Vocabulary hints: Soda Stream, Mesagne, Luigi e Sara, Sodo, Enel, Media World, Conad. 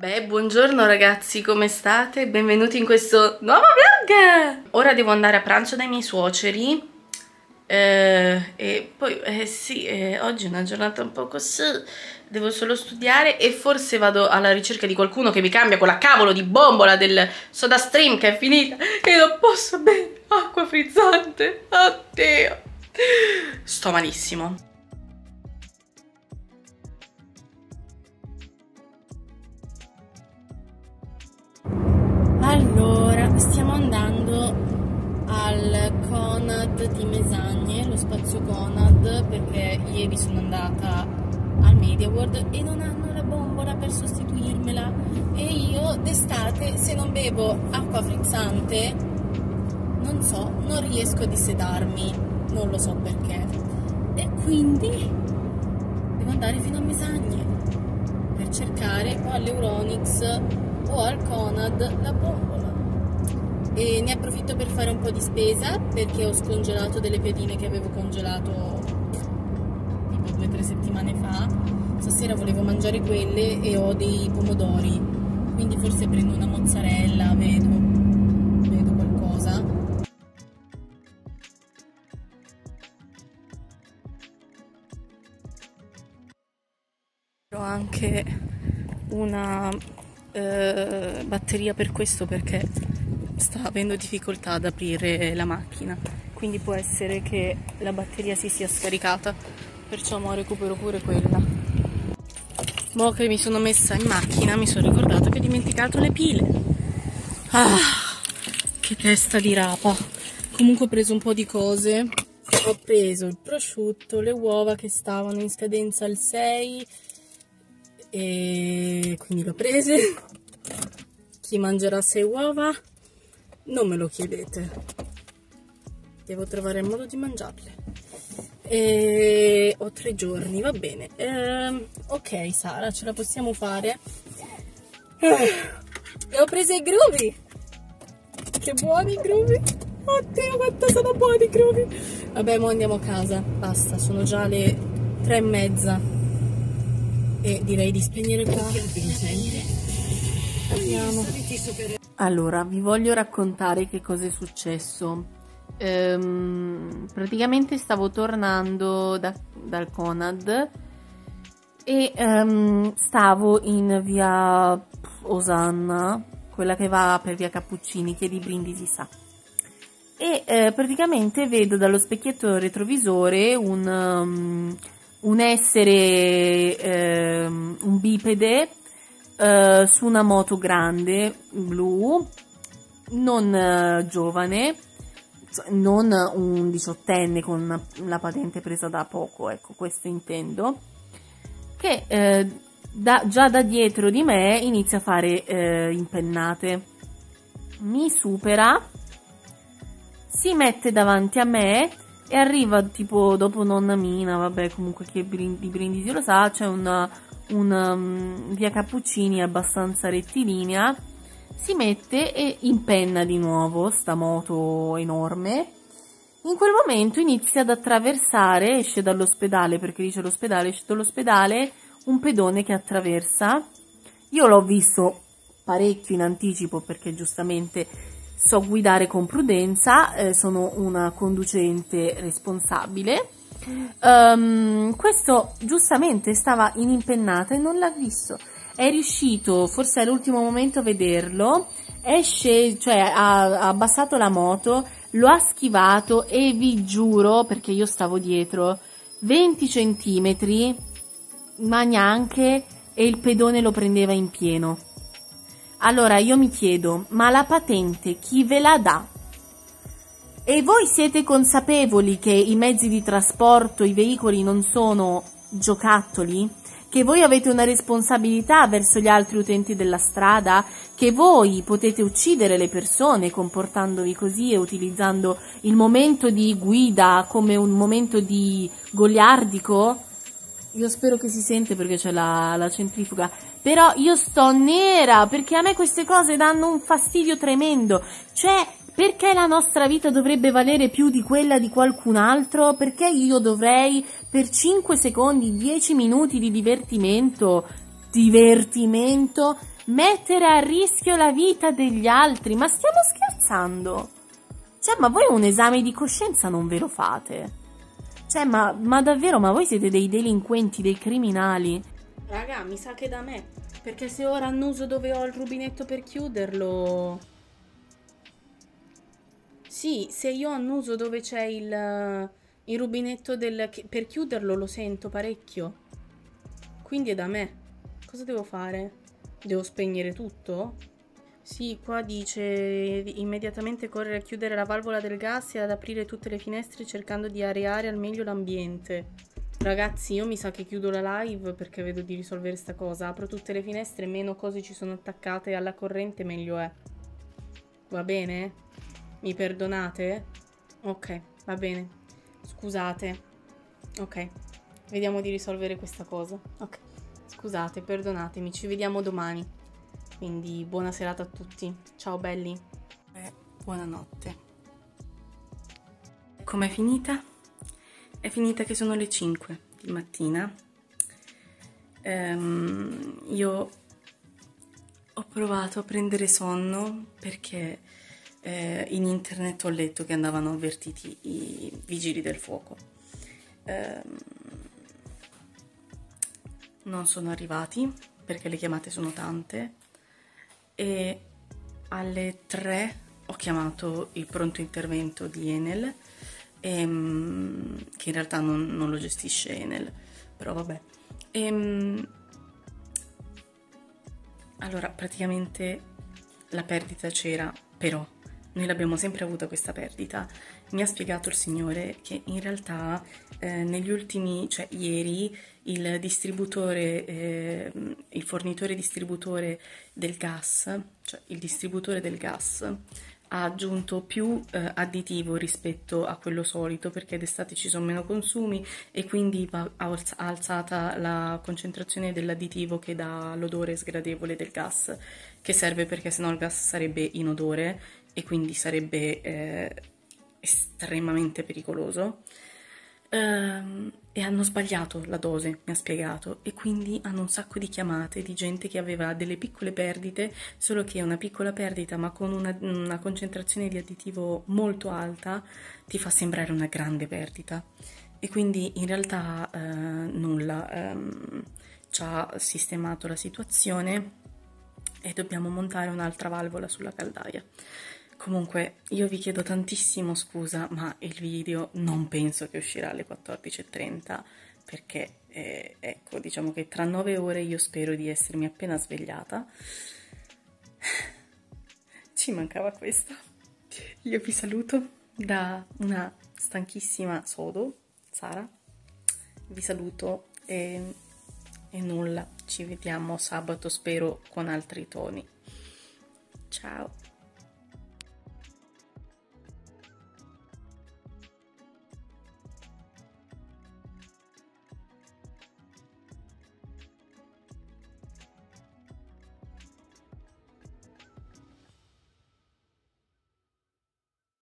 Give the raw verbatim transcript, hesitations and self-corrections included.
Beh, buongiorno ragazzi, come state? Benvenuti in questo nuovo vlog! Ora devo andare a pranzo dai miei suoceri eh, e poi, eh sì, eh, oggi è una giornata un po' così, devo solo studiare e forse vado alla ricerca di qualcuno che mi cambia quella cavolo di bombola del Soda Stream che è finita e non posso bere acqua frizzante, oddio! Sto malissimo. Allora, stiamo andando al Conad di Mesagne, lo spazio Conad, perché ieri sono andata al Media World e non hanno la bombola per sostituirmela e io d'estate, se non bevo acqua frizzante, non so, non riesco a dissedarmi, non lo so perché, e quindi devo andare fino a Mesagne per cercare o all'Euronics o al Conad la bombola. E ne approfitto per fare un po' di spesa perché ho scongelato delle pedine che avevo congelato tipo due o tre settimane fa. Stasera volevo mangiare quelle e ho dei pomodori, quindi forse prendo una mozzarella, vedo, vedo qualcosa. Ho anche una Uh, batteria per questo, perché sta avendo difficoltà ad aprire la macchina, quindi può essere che la batteria si sia scaricata, perciò mo recupero pure quella. Mo che mi sono messa in macchina mi sono ricordata che ho dimenticato le pile. Ah, che testa di rapa. Comunque ho preso un po' di cose, ho preso il prosciutto, le uova che stavano in scadenza al sei e quindi l'ho presa. Chi mangerà sei uova non me lo chiedete, devo trovare il modo di mangiarle e ho tre giorni, va bene. Ehm, ok Sara, ce la possiamo fare. E ho preso i groovy, che buoni i groovy, oddio quanto sono buoni i groovy. Vabbè, mo andiamo a casa, basta, sono già le tre e mezza e direi di spegnere il computer. Allora, vi voglio raccontare che cosa è successo. Ehm, praticamente stavo tornando da, dal Conad e um, stavo in via Osanna, quella che va per via Cappuccini, che di Brindisi sa. E eh, praticamente vedo dallo specchietto retrovisore un... Um, un essere, eh, un bipede, eh, su una moto grande, blu, non eh, giovane, cioè non un diciottenne con la patente presa da poco, ecco, questo intendo, che eh, da, già da dietro di me inizia a fare eh, impennate, mi supera, si mette davanti a me e arriva tipo dopo nonna Mina, vabbè, comunque che di Brindisi lo sa, c'è una, una um, via Cappuccini abbastanza rettilinea, si mette e impenna di nuovo sta moto enorme. In quel momento inizia ad attraversare, esce dall'ospedale, perché lì c'è l'ospedale, esce dall'ospedale un pedone che attraversa. Io l'ho visto parecchio in anticipo perché giustamente so guidare con prudenza, eh, sono una conducente responsabile. Um, questo giustamente stava in impennata e non l'ha visto. È riuscito forse all'ultimo momento a vederlo, esce, cioè ha, ha abbassato la moto, lo ha schivato e vi giuro, perché io stavo dietro, venti centimetri, ma neanche, e il pedone lo prendeva in pieno. Allora io mi chiedo, ma la patente chi ve la dà? E voi siete consapevoli che i mezzi di trasporto, i veicoli non sono giocattoli? Che voi avete una responsabilità verso gli altri utenti della strada? Che voi potete uccidere le persone comportandovi così e utilizzando il momento di guida come un momento di goliardico? Io spero che si sente perché c'è la, la centrifuga. Però io sto nera perché a me queste cose danno un fastidio tremendo. Cioè, perché la nostra vita dovrebbe valere più di quella di qualcun altro? Perché io dovrei per cinque secondi, dieci minuti di divertimento, divertimento, mettere a rischio la vita degli altri, ma stiamo scherzando? Cioè, ma voi un esame di coscienza non ve lo fate? Cioè, ma, ma davvero, ma voi siete dei delinquenti, dei criminali? Raga, mi sa che da me, perché se ora annuso dove ho il rubinetto per chiuderlo... Sì, se io annuso dove c'è il, il rubinetto del, per chiuderlo, lo sento parecchio. Quindi è da me. Cosa devo fare? Devo spegnere tutto? Sì, qua dice immediatamente correre a chiudere la valvola del gas e ad aprire tutte le finestre cercando di areare al meglio l'ambiente. Ragazzi, io mi sa che chiudo la live perché vedo di risolvere sta cosa. Apro tutte le finestre, meno cose ci sono attaccate alla corrente, meglio è. Va bene? Mi perdonate? Ok, va bene. Scusate. Ok, vediamo di risolvere questa cosa. Ok, scusate, perdonatemi. Ci vediamo domani. Quindi buona serata a tutti. Ciao belli. Eh, buonanotte. Com'è finita? È finita che sono le cinque di mattina. Ehm, io ho provato a prendere sonno perché... Eh, in internet ho letto che andavano avvertiti i vigili del fuoco. Eh, non sono arrivati perché le chiamate sono tante e alle tre ho chiamato il pronto intervento di Enel, ehm, che in realtà non, non lo gestisce Enel, però vabbè. Ehm, allora, praticamente la perdita c'era, però noi l'abbiamo sempre avuta questa perdita. Mi ha spiegato il signore che in realtà eh, negli ultimi, cioè ieri, il distributore, eh, il fornitore distributore del gas, cioè il distributore del gas ha aggiunto più eh, additivo rispetto a quello solito perché d'estate ci sono meno consumi e quindi va alz- alzata la concentrazione dell'additivo che dà l'odore sgradevole del gas, che serve perché sennò il gas sarebbe inodore e quindi sarebbe eh, estremamente pericoloso. Ehm, e hanno sbagliato la dose, mi ha spiegato, e quindi hanno un sacco di chiamate di gente che aveva delle piccole perdite, solo che una piccola perdita ma con una, una concentrazione di additivo molto alta ti fa sembrare una grande perdita, e quindi in realtà eh, nulla, ehm, ci ha sistemato la situazione e dobbiamo montare un'altra valvola sulla caldaia. Comunque io vi chiedo tantissimo scusa, ma il video non penso che uscirà alle quattordici e trenta perché eh, ecco, diciamo che tra nove ore io spero di essermi appena svegliata. Ci mancava questa. Io vi saluto da una stanchissima Sodo, Sara. Vi saluto e, e nulla, ci vediamo sabato spero con altri toni. Ciao.